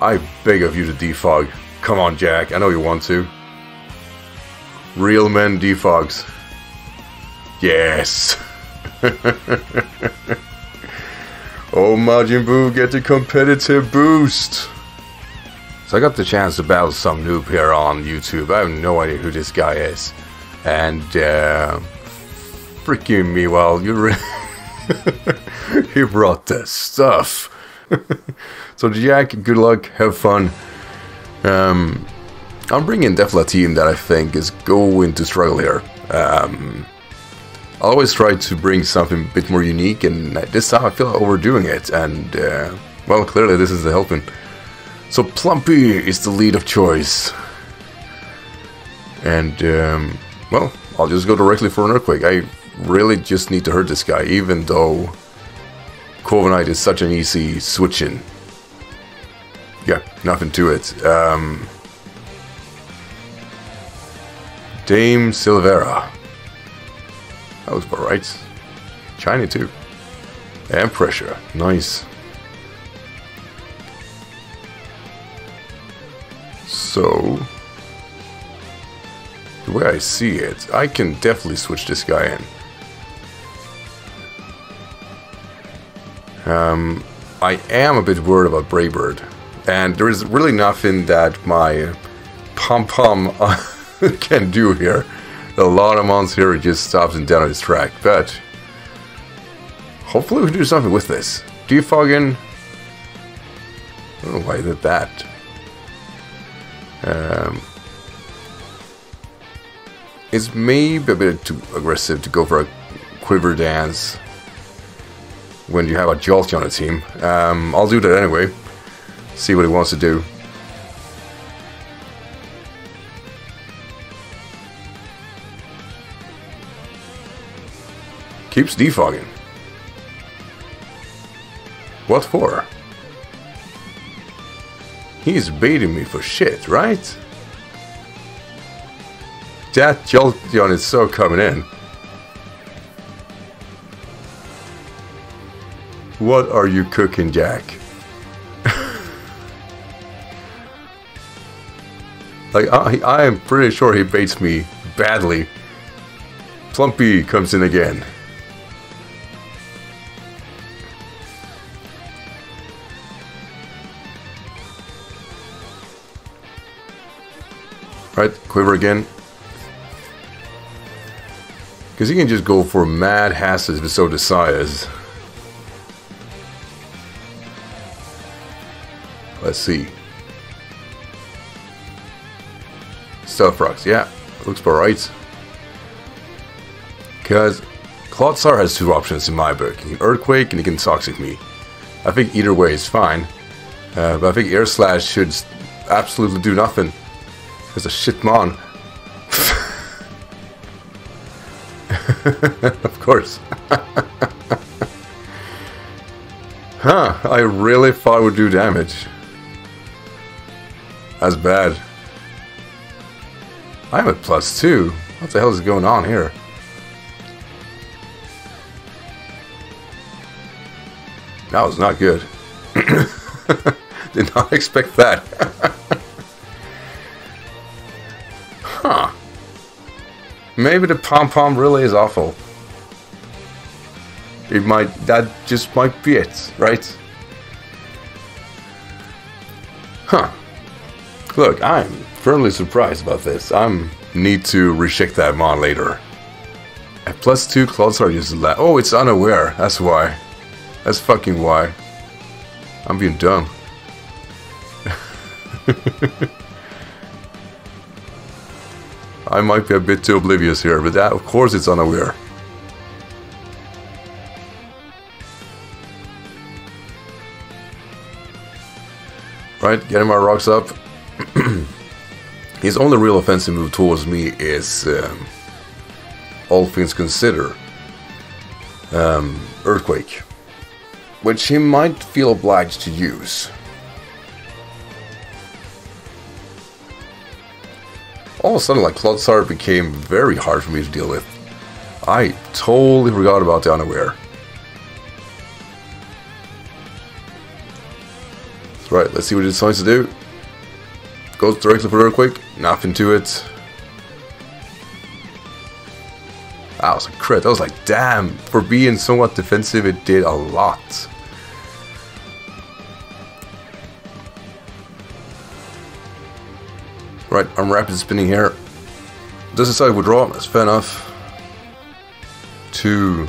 I beg of you to defog. Come on, Jack, I know you want to. Real men defogs. Yes! Oh, Majin Buu, get the competitive boost! So I got the chance to battle some noob here on YouTube. I have no idea who this guy is. And, freaking me, well, he brought the stuff. So Jack, good luck, have fun. I'm bringing definitely a team that I think is going to struggle here. I always try to bring something a bit more unique, and this time I feel like overdoing it, and well, clearly this is the helping. So Plumpy is the lead of choice, and well, I'll just go directly for an earthquake. I really just need to hurt this guy, even though Corviknight is such an easy switch-in. Yeah, nothing to it. Dame Silvera. That was about right. Shiny too. And pressure. Nice. So, the way I see it, I can definitely switch this guy in. I am a bit worried about Braybird, and there is really nothing that my pom-pom can do here. A lot of mons here, it just stops and down on his track, but hopefully we can do something with this. Defogging. I don't know why I did that. It's maybe a bit too aggressive to go for a quiver dance when you have a Jolteon on the team. I'll do that anyway. See what he wants to do. Keeps defogging. What for? He's baiting me for shit, right? That Jolteon is so coming in. What are you cooking, Jack? Like, I am pretty sure he baits me badly. Plumpy comes in again. Right, quiver again. Because he can just go for mad hasses if he so desires. Let's see. Stealth rocks, yeah, looks about right. Because Clodsire has two options in my book. He can earthquake and he can toxic me. I think either way is fine. But I think air slash should absolutely do nothing. There's a shit mon. Of course. Huh, I really thought it would do damage. That's bad. I'm at +2. What the hell is going on here? That was not good. Did not expect that. Huh. Maybe the pom-pom really is awful. It might, that just might be it, right? Huh. Look, I'm firmly surprised about this. I need to recheck that mod later. At +2, Clodsire uses that. Oh, it's unaware. That's why. That's fucking why. I'm being dumb. I might be a bit too oblivious here, but that, of course, it's unaware. Right, getting my rocks up. His only real offensive move towards me is, all things considered, earthquake, which he might feel obliged to use. All of a sudden, like, Clodsire became very hard for me to deal with. I totally forgot about the unaware. Right, let's see what he decides to do. Goes directly for Earthquake. Nothing to it. That was a crit. I was like, damn. For being somewhat defensive, it did a lot. Right, I'm rapid spinning here. Does decide to withdraw. That's fair enough. To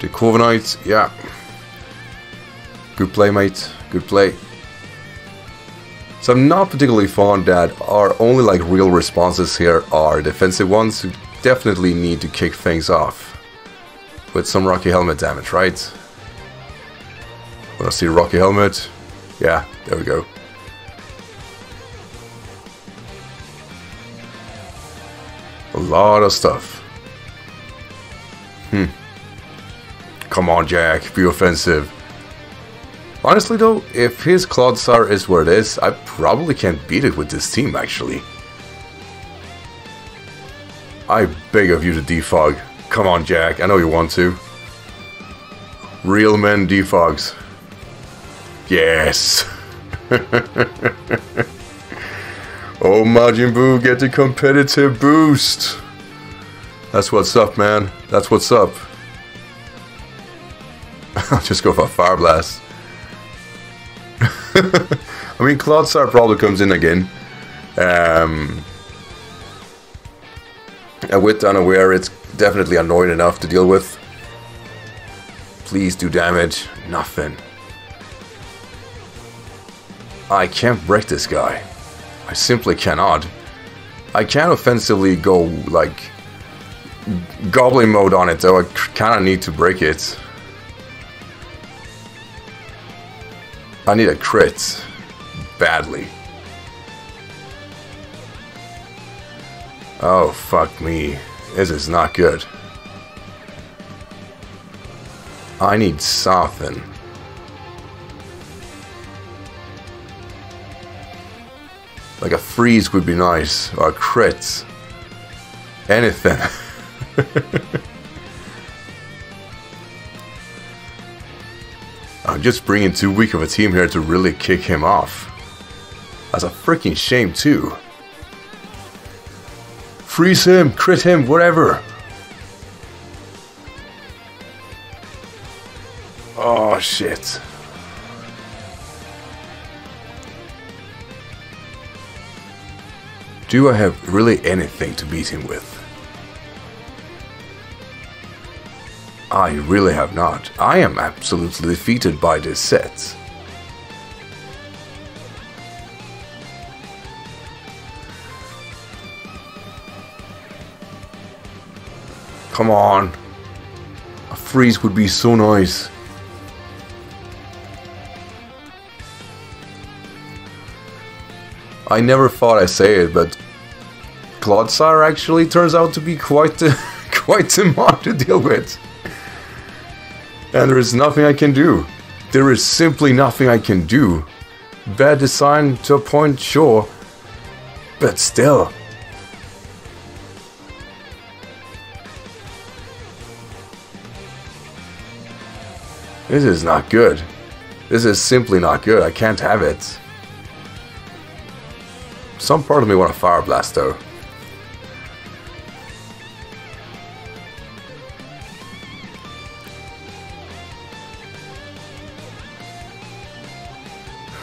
the Corviknight. Yeah. Good play, mate. Good play. So I'm not particularly fond that our only like real responses here are defensive ones. You definitely need to kick things off with some Rocky Helmet damage, right? When I see Rocky Helmet, yeah, there we go. A lot of stuff. Come on, Jack, be offensive. Honestly though, if his Clodsire is where it is, I probably can't beat it with this team actually. I beg of you to defog. Come on, Jack, I know you want to. Real men defogs. Yes! Oh, Majin Buu, get the competitive boost! That's what's up, man. That's what's up. I'll just go for a Fire Blast. I mean, Clodsire probably comes in again. And with Unaware, it's definitely annoying enough to deal with. Please do damage. Nothing. I can't break this guy. I simply cannot. I can offensively go, like, goblin mode on it, though. I kind of need to break it. I need a crit. Badly. Oh, fuck me. This is not good. I need soften. Like a freeze would be nice, or a crit. Anything. I'm just bringing too weak of a team here to really kick him off. That's a freaking shame too. Freeze him, crit him, whatever. Oh shit. Do I have really anything to beat him with? I really have not. I am absolutely defeated by this set. Come on. A freeze would be so nice. I never thought I'd say it, but Clodsire actually turns out to be quite the mob to deal with. And there is nothing I can do. There is simply nothing I can do. Bad design to a point, sure. But still. This is not good. This is simply not good. I can't have it. Some part of me want a Fire Blast though.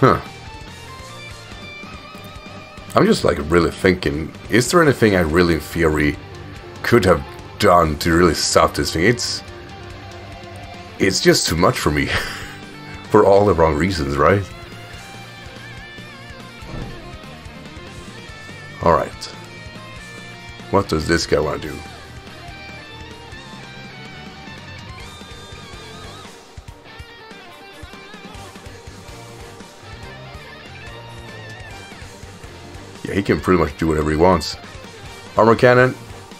Huh. I'm just like really thinking, is there anything I really in theory could have done to really stop this thing? It's just too much for me. For all the wrong reasons, right? Alright. What does this guy want to do? Yeah, he can pretty much do whatever he wants. Armor Cannon,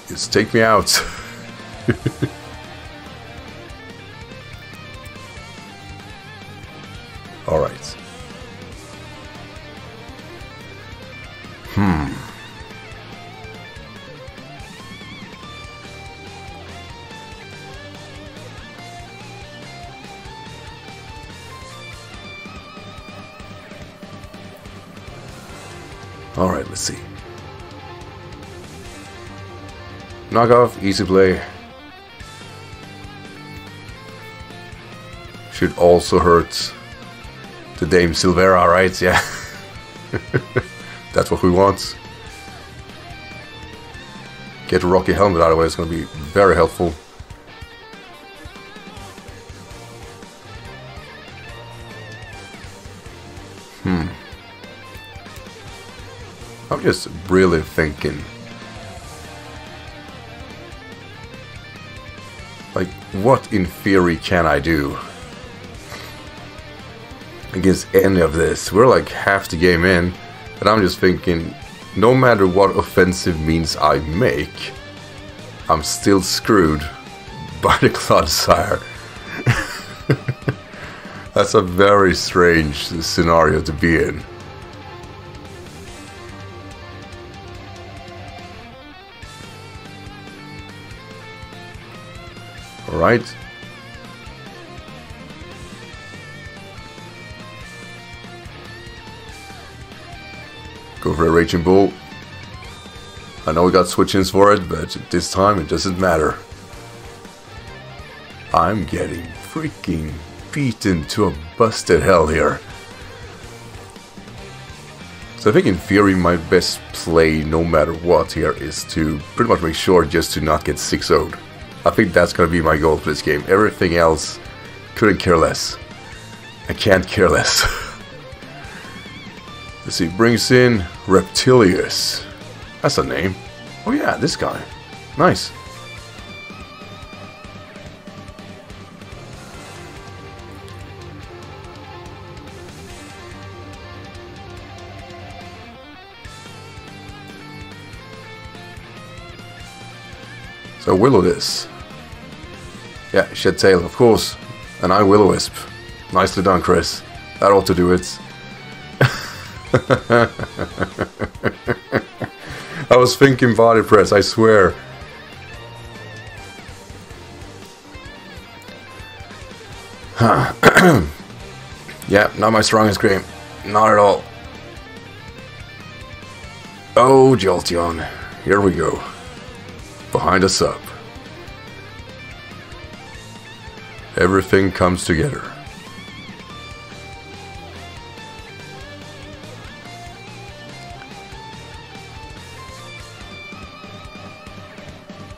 just take me out. Alright. Alright, let's see. Knockoff, easy play. Should also hurt the Dame Silvera, right? Yeah. That's what we want. Get a Rocky Helmet out of the way, it's going to be very helpful. I'm just really thinking. Like, what in theory can I do against any of this? We're like half the game in, and I'm just thinking, no matter what offensive means I make, I'm still screwed by the Clodsire. That's a very strange scenario to be in. Alright. Go for a Raging Bull. I know we got switch-ins for it, but this time it doesn't matter. I'm getting freaking beaten to a busted hell here. So I think in theory my best play no matter what here is to pretty much make sure just to not get 6-0'd. I think that's going to be my goal for this game. Everything else, couldn't care less. I can't care less. Let's see, brings in Reptilius. That's a name. Oh yeah, this guy. Nice. So willow this. Yeah, shed tail, of course. And I will wisp. Nicely done, Chris. That ought to do it. I was thinking body press, I swear. Yeah, not my strongest cream. Not at all. Oh, Jolteon. Here we go. Behind us up. Everything comes together.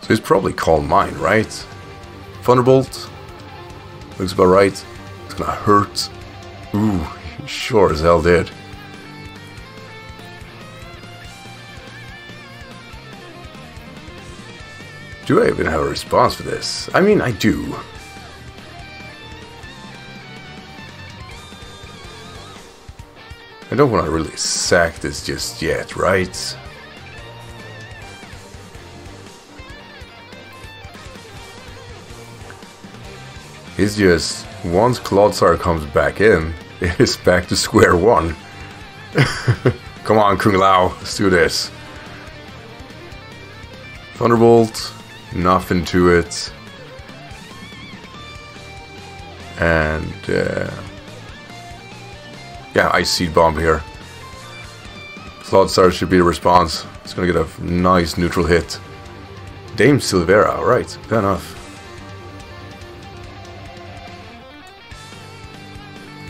So it's probably called mine, right? Thunderbolt. Looks about right. It's gonna hurt. Ooh, sure as hell did. Do I even have a response for this? I mean, I do. I don't want to really sack this just yet, right? It's just, once Clodsire comes back in, it is back to square one. Come on, Kung Lao, let's do this. Thunderbolt. Nothing to it, and yeah, Ice Seed Bomb here. Clodsire should be the response. It's gonna get a nice neutral hit. Dame Silvera, alright, fair enough.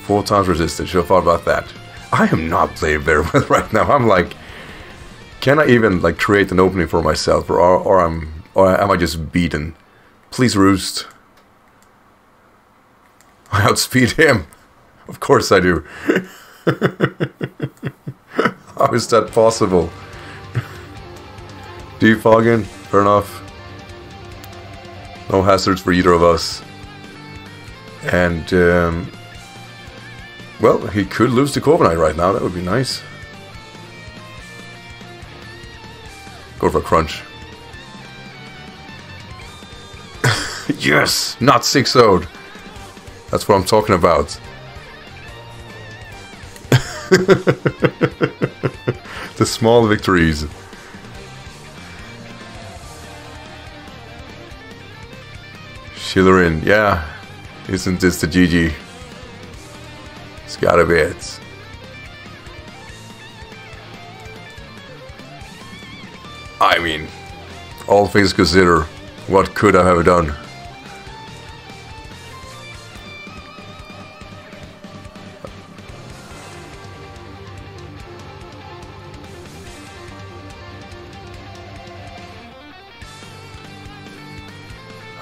4 times resisted, should have thought about that. I am not playing very well right now. I'm like, can I even like create an opening for myself, or am I just beaten? Please roost. I outspeed him. Of course I do. How is that possible? Defogging, fair enough. No hazards for either of us. And, well, he could lose to Corviknight right now. That would be nice. Go for a crunch. Yes! Not 6-0'd! That's what I'm talking about. The small victories. Shillerin, yeah. Isn't this the GG? It's gotta be it. I mean, all things considered, what could I have done?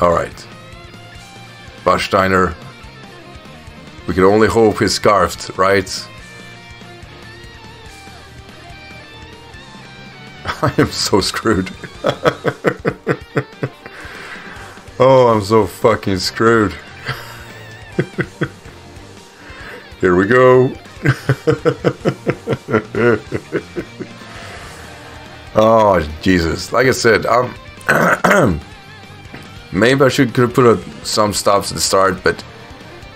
Alright. Bachsteiner. We can only hope he's scarfed, right? I am so screwed. Oh, I'm so fucking screwed. Here we go. Oh, Jesus. Like I said, I'm... Maybe I could have put some stops at the start, but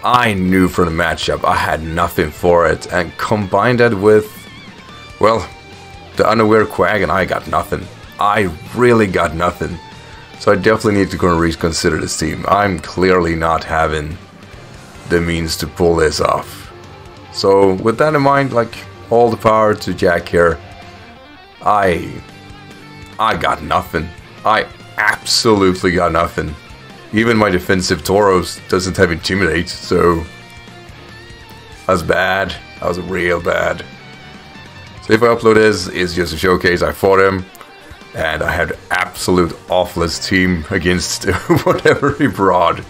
I knew from the matchup I had nothing for it, and combined that with, well, the unaware Quag, and I got nothing. I really got nothing. So I definitely need to go and reconsider this team. I'm clearly not having the means to pull this off. So with that in mind, like, all the power to Jack here. I got nothing. I absolutely got nothing. Even my defensive Tauros doesn't have Intimidate, so that was bad. That was real bad. So if I upload this, it's just a showcase. I fought him, and I had an absolute awfulness team against whatever he brought.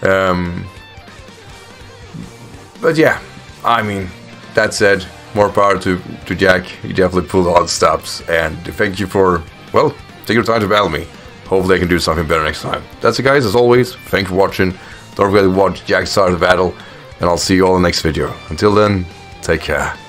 But yeah, I mean, that said, more power to Jack. He definitely pulled all the stops, and thank you for, well, take your time to battle me. Hopefully I can do something better next time. That's it, guys. As always, thanks for watching. Don't forget to watch Jack's side of the battle, and I'll see you all in the next video. Until then, take care.